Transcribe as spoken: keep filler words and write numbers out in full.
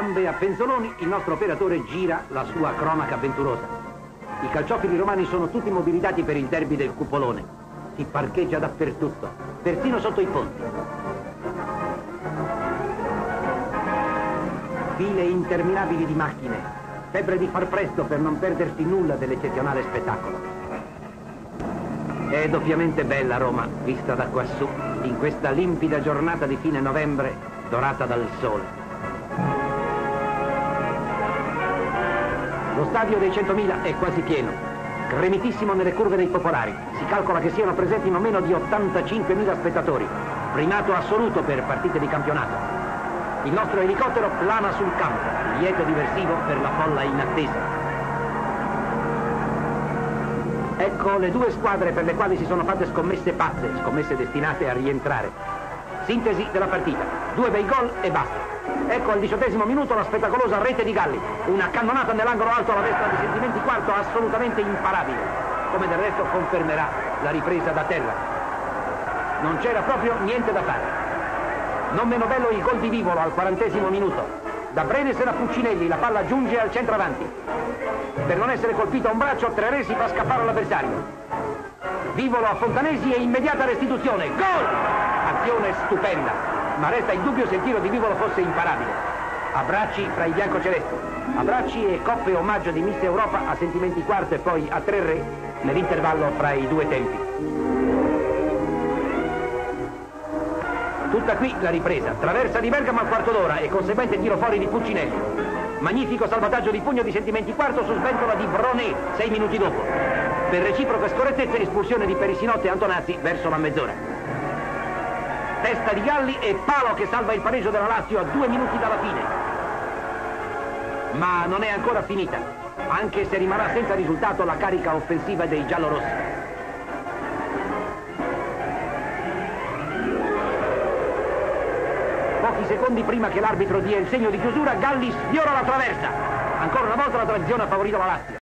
gambe a penzoloni, il nostro operatore gira la sua cronaca avventurosa. I calciofili romani sono tutti mobilitati per il derby del cupolone. Si parcheggia dappertutto, persino sotto i ponti. File interminabili di macchine, febbre di far presto per non perdersi nulla dell'eccezionale spettacolo. È doppiamente bella Roma, vista da quassù, in questa limpida giornata di fine novembre, dorata dal sole. Lo stadio dei centomila è quasi pieno, cremitissimo nelle curve dei popolari. Si calcola che siano presenti non meno di ottantacinquemila spettatori, primato assoluto per partite di campionato. Il nostro elicottero plana sul campo, lieto diversivo per la folla in attesa. Ecco le due squadre per le quali si sono fatte scommesse pazze, scommesse destinate a rientrare. Sintesi della partita, due bei gol e basta. Ecco al diciottesimo minuto la spettacolosa rete di Galli, una cannonata nell'angolo alto alla destra di Sentimenti Quarto assolutamente imparabile, come del resto confermerà la ripresa da terra. Non c'era proprio niente da fare. Non meno bello il gol di Vivolo al quarantesimo minuto. Da Brene se la Puccinelli, la palla giunge al centravanti. Per non essere colpito a un braccio, Treresi fa scappare all'avversario. Vivolo a Fontanesi e immediata restituzione. Gol! Azione stupenda. Ma resta il dubbio se il tiro di Vivolo fosse imparabile. Abbracci fra i biancocelesti, abbracci e coppe omaggio di Miss Europa a Sentimenti Quarto e poi a Tre Re nell'intervallo fra i due tempi. Tutta qui la ripresa, traversa di Bergamo al quarto d'ora e conseguente tiro fuori di Puccinelli. Magnifico salvataggio di pugno di Sentimenti Quarto su sventola di Brone sei minuti dopo. Per reciproche scorrettezze espulsione di Perissinotto e Antonazzi verso la mezz'ora. Testa di Galli e palo che salva il pareggio della Lazio a due minuti dalla fine. Ma non è ancora finita, anche se rimarrà senza risultato la carica offensiva dei giallorossi. Pochi secondi prima che l'arbitro dia il segno di chiusura, Galli sfiora la traversa. Ancora una volta la tradizione ha favorito la Lazio.